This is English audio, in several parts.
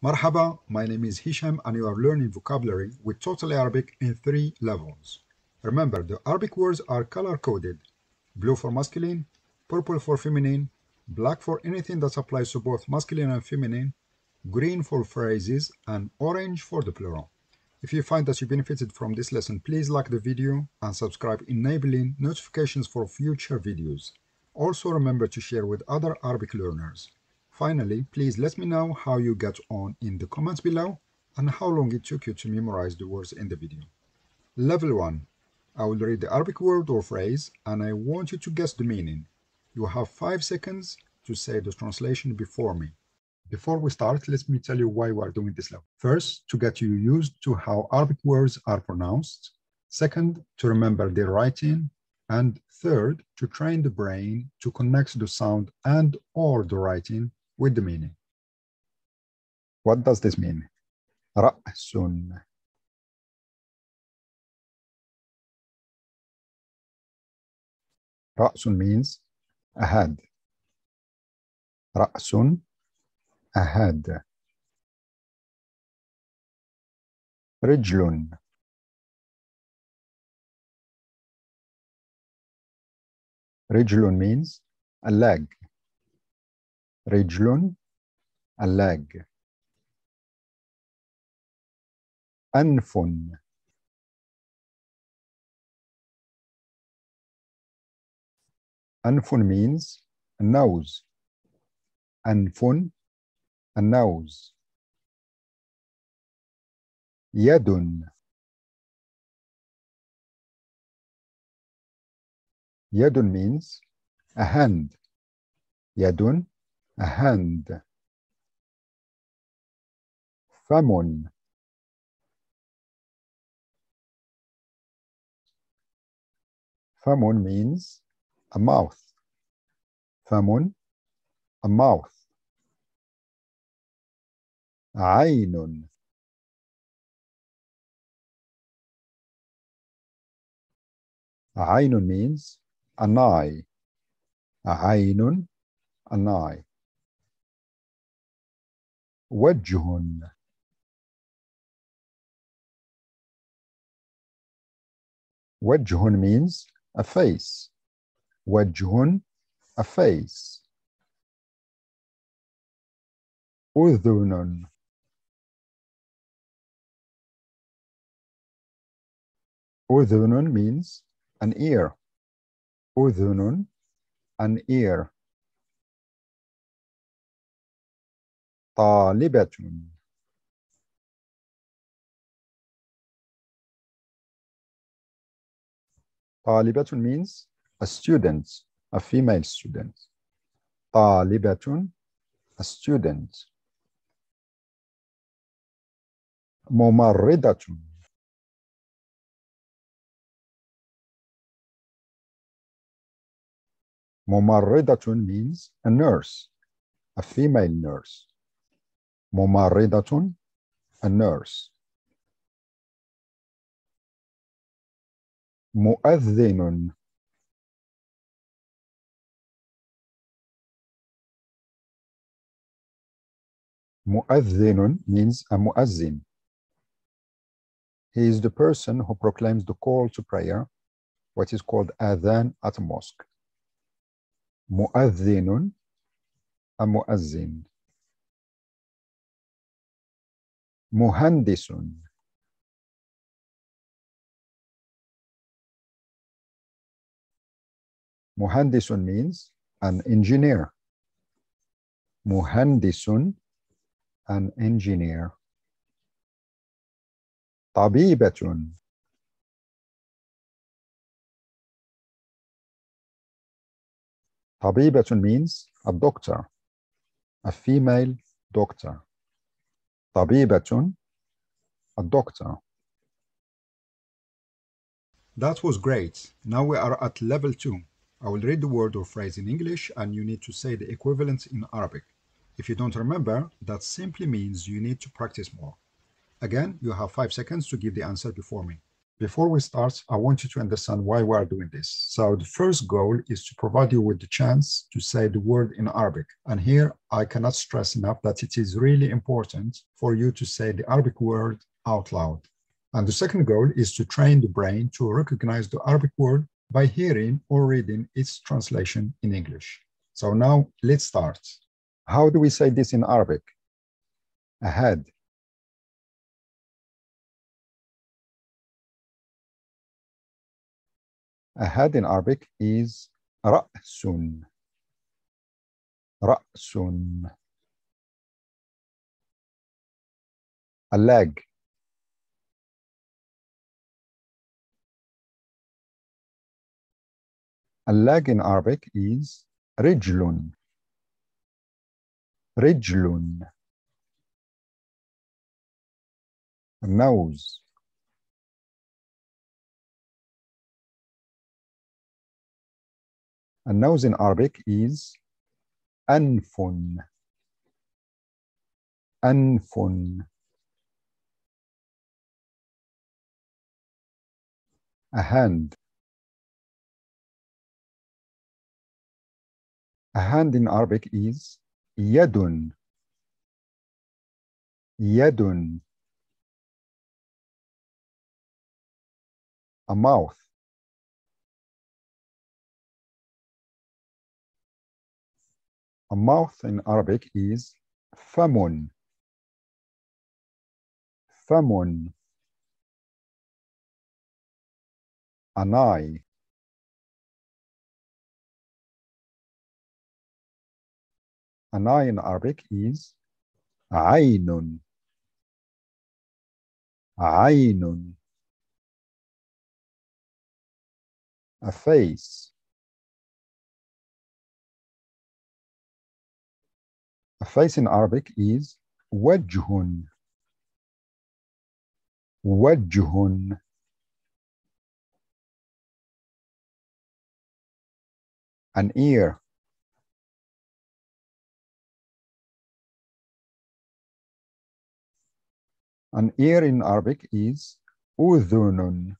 Marhaba, my name is Hisham and you are learning vocabulary with Totally Arabic in 3 levels. Remember, the Arabic words are color-coded. Blue for masculine, purple for feminine, black for anything that applies to both masculine and feminine, green for phrases, and orange for the plural. If you find that you benefited from this lesson, please like the video and subscribe, enabling notifications for future videos. Also remember to share with other Arabic learners. Finally, please let me know how you got on in the comments below and how long it took you to memorize the words in the video. Level 1. I will read the Arabic word or phrase and I want you to guess the meaning. You have 5 seconds to say the translation before me. Before we start, let me tell you why we are doing this level. First, to get you used to how Arabic words are pronounced. Second, to remember their writing. And third, to train the brain to connect the sound and or the writing with the meaning. What does this mean? Ra'sun. Ra'sun means a head. Ra'sun, a head. Rijlun. Rijlun means a leg. Rijlun, a leg. Anfun. Anfun means a nose. Anfun, a nose. Yadun. Yadun means a hand. Yadun, a hand. Famun. Famun means a mouth. Famun, a mouth. Aynun. Aynun means an eye. Aynun, an eye. Wajhun. Wajhun means a face. Wajhun, a face. Udhunun. Udhunun means an ear. Udhunun, an ear. Talibatun. Talibatun means a student, a female student. Talibatun, a student. Mumarridatun. Mumarridatun means a nurse, a female nurse. Mumarridatun, a nurse. Mu'adhdhinun. Mu'adhdhinun means a mu'azzin. He is the person who proclaims the call to prayer, what is called adhan at a mosque. Mu'adhdhinun, a mu'azzin. Muhandisun. Muhandisun means an engineer. Muhandisun, an engineer. Tabibatun. Tabibatun means a doctor, a female doctor. Tabibatun, a doctor. That was great. Now we are at level 2. I will read the word or phrase in English and you need to say the equivalent in Arabic. If you don't remember, that simply means you need to practice more. Again, you have 5 seconds to give the answer before me. Before we start, I want you to understand why we are doing this. So the first goal is to provide you with the chance to say the word in Arabic. And here I cannot stress enough that it is really important for you to say the Arabic word out loud. And the second goal is to train the brain to recognize the Arabic word by hearing or reading its translation in English. So now let's start. How do we say this in Arabic? Ahead. A head in Arabic is رأسٌ. رأسٌ. A leg. A leg in Arabic is رجلٌ. رجلٌ. A nose. A nose in Arabic is أنفٌ. أنفٌ. A hand. A hand in Arabic is يدٌ. يدٌ. A mouth. A mouth in Arabic is فم. فم. An eye. An eye in Arabic is عين. عين. A face. A face in Arabic is وجه. وجه. An ear. An ear in Arabic is أذن.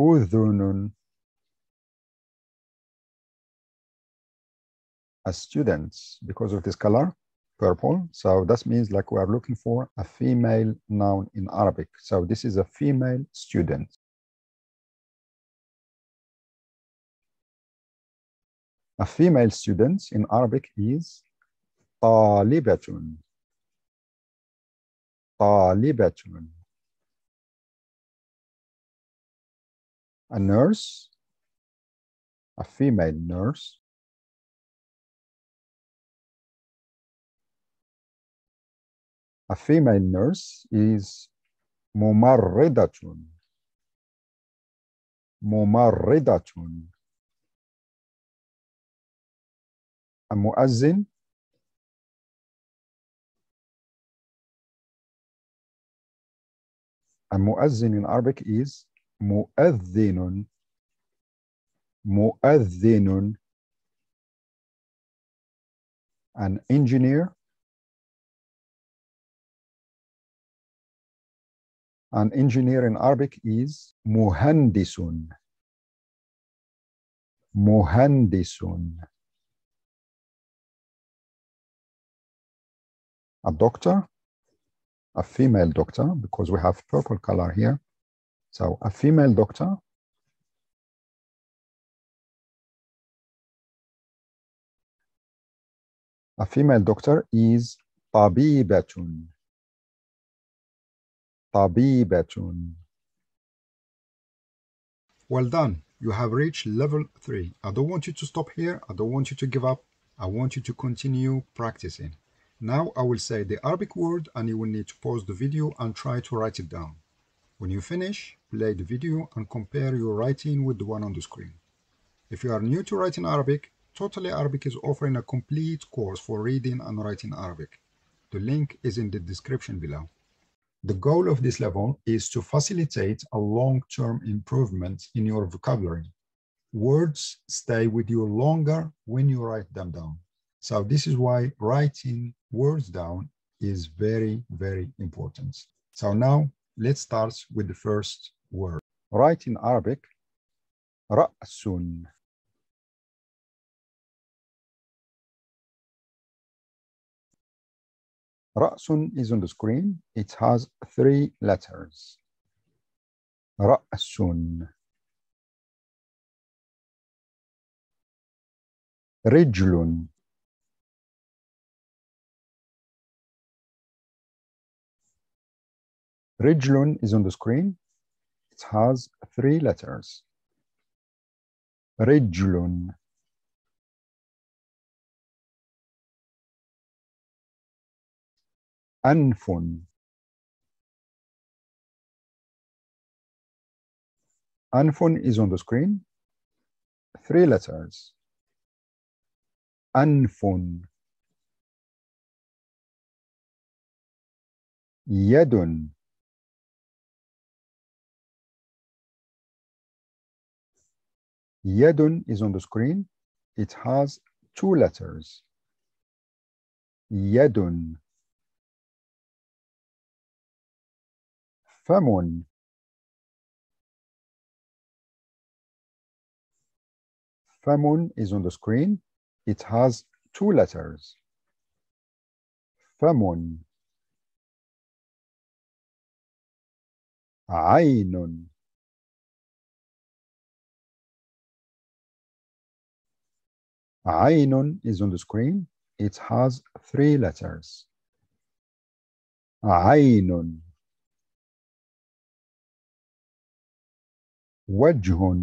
أذن. As students, because of this color, purple, so that means like we are looking for a female noun in Arabic. So this is a female student. A female student in Arabic is طالبة. طالبة. A nurse, a female nurse. A female nurse is ممرضة. ممرضة. A muazzin. A muazzin in Arabic is مؤذن. مؤذن. An engineer. An engineer in Arabic is مهندسٌ. مهندسٌ. A doctor, a female doctor, because we have purple color here. So a female doctor. A female doctor is طبيبةٌ. طبيبةٌ. Well done. You have reached level 3. I don't want you to stop here. I don't want you to give up. I want you to continue practicing. Now I will say the Arabic word and you will need to pause the video and try to write it down. When you finish, play the video and compare your writing with the one on the screen. If you are new to writing Arabic, Totally Arabic is offering a complete course for reading and writing Arabic. The link is in the description below. The goal of this level is to facilitate a long-term improvement in your vocabulary. Words stay with you longer when you write them down. So this is why writing words down is very, very important. So now Let's start with the first word. Write in Arabic, رأسٌ. رأسٌ is on the screen. It has three letters. رأسٌ. رجلٌ. Rijlun is on the screen. It has three letters. Rijlun. Anfun. Anfun is on the screen. Three letters. Anfun. Yadun. Yadun is on the screen. It has two letters. Yadun. Famun. Famun is on the screen. It has two letters. Famun. Aynun. Aynun is on the screen. It has three letters. Aynun. Wajhun.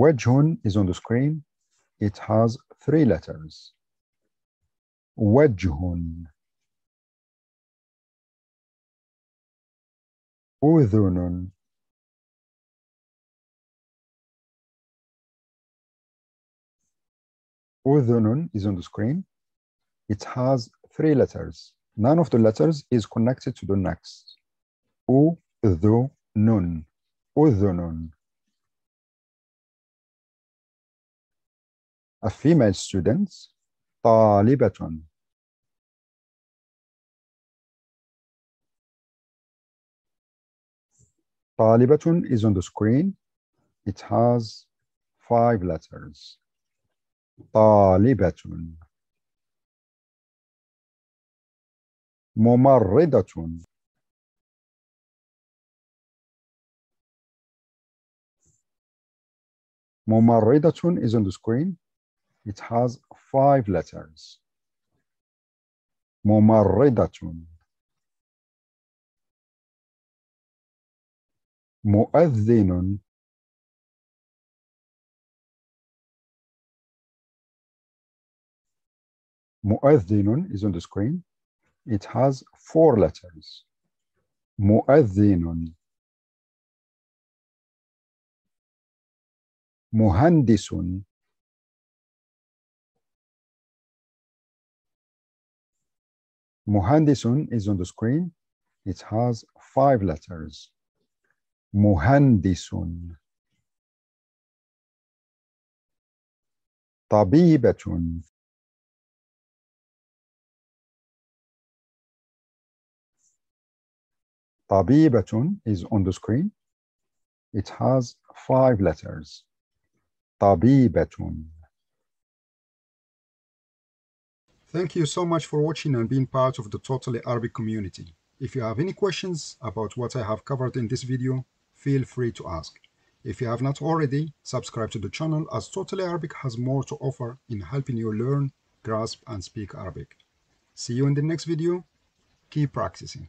Wajhun is on the screen. It has three letters. Wajhun. Udhunun. Udhunun is on the screen. It has three letters. None of the letters is connected to the next. Udhunun. Udhunun. A female student. Talibatun. Talibatun is on the screen. It has five letters. طالبة. ممرضة. ممرضة is on the screen. It has five letters. ممرضة. مؤذن. Mu'adhinun is on the screen. It has four letters. Mu'adhinun. Muhandisun. Muhandisun is on the screen. It has five letters. Muhandisun. Tabibatun. Tabibatun is on the screen. It has five letters. Tabibatun. Thank you so much for watching and being part of the Totally Arabic community. If you have any questions about what I have covered in this video, feel free to ask. If you have not already, subscribe to the channel as Totally Arabic has more to offer in helping you learn, grasp, and speak Arabic. See you in the next video. Keep practicing.